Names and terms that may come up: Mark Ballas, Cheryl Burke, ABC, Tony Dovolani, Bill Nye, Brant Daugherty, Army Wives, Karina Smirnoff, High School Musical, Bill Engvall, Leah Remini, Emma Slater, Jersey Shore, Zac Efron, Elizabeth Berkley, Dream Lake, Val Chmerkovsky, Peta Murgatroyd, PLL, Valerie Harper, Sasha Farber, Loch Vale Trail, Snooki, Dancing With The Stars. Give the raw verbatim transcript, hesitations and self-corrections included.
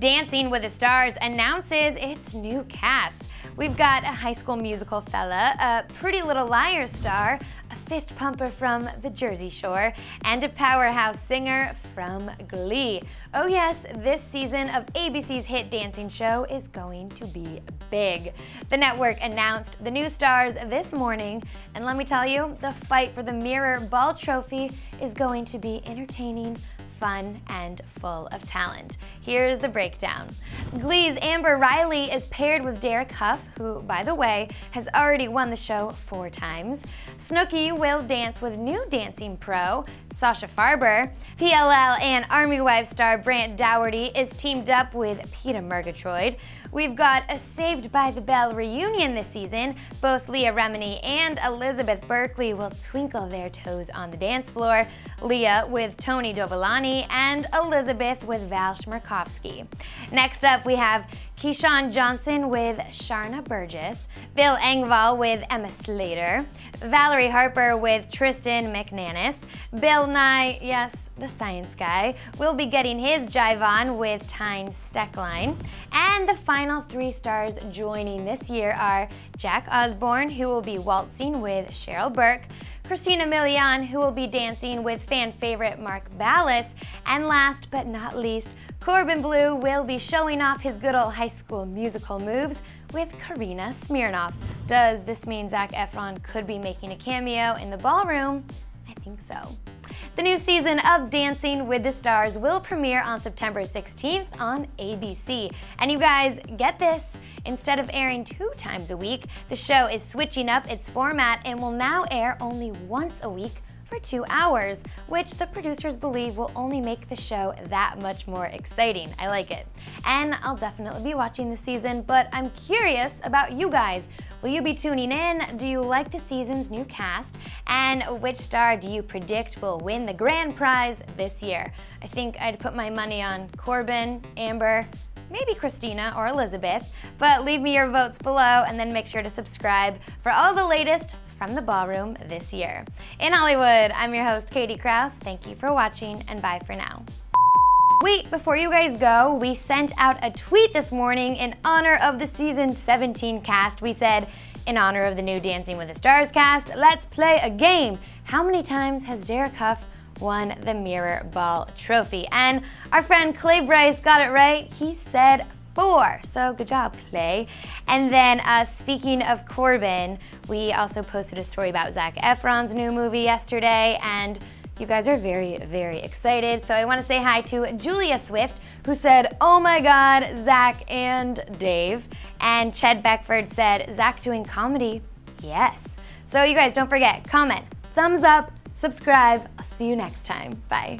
Dancing with the Stars announces its new cast. We've got a High School Musical fella, a Pretty Little Liars star, a fist pumper from the Jersey Shore, and a powerhouse singer from Glee. Oh yes, this season of A B C's hit dancing show is going to be big. The network announced the new stars this morning, and let me tell you, the fight for the Mirror Ball Trophy is going to be entertaining, fun, and full of talent. Here's the breakdown. Glee's Amber Riley is paired with Derek Hough, who, by the way, has already won the show four times. Snooki will dance with new dancing pro, Sasha Farber. P L L and Army Wives star Brant Daugherty is teamed up with Peta Murgatroyd. We've got a Saved by the Bell reunion this season. Both Leah Remini and Elizabeth Berkley will twinkle their toes on the dance floor, Leah with Tony Dovolani and Elizabeth with Val Chmerkovsky. Next up, we have Keyshawn Johnson with Sharna Burgess, Bill Engvall with Emma Slater, Valerie Harper with Tristan MacNananus, Bill Nye, yes, the science guy, will be getting his jive on with Tyne Stecklein. And the final three stars joining this year are Jack Osbourne, who will be waltzing with Cheryl Burke, Christina Milian, who will be dancing with fan favorite Mark Ballas, and last but not least, Corbin Bleu will be showing off his good old High School Musical moves with Karina Smirnoff. Does this mean Zac Efron could be making a cameo in the ballroom? I think so. The new season of Dancing with the Stars will premiere on September sixteenth on A B C. And you guys, get this, instead of airing two times a week, the show is switching up its format and will now air only once a week for two hours, which the producers believe will only make the show that much more exciting. I like it. And I'll definitely be watching this season, but I'm curious about you guys. Will you be tuning in? Do you like the season's new cast? And which star do you predict will win the grand prize this year? I think I'd put my money on Corbin, Amber, maybe Christina or Elizabeth, but leave me your votes below and then make sure to subscribe for all the latest from the ballroom this year. In Hollywood, I'm your host, Katie Krause. Thank you for watching, and bye for now. Wait, before you guys go, we sent out a tweet this morning in honor of the season seventeen cast. We said, in honor of the new Dancing with the Stars cast, let's play a game. How many times has Derek Hough won the Mirror Ball Trophy? And our friend Clay Bryce got it right. He said four, so good job, Clay. And then uh, speaking of Corbin, we also posted a story about Zac Efron's new movie yesterday, and you guys are very, very excited. So I want to say hi to Julia Swift, who said, oh my God, Zac and Dave. And Ched Beckford said, Zac doing comedy? Yes. So you guys, don't forget, comment, thumbs up, subscribe. I'll see you next time. Bye.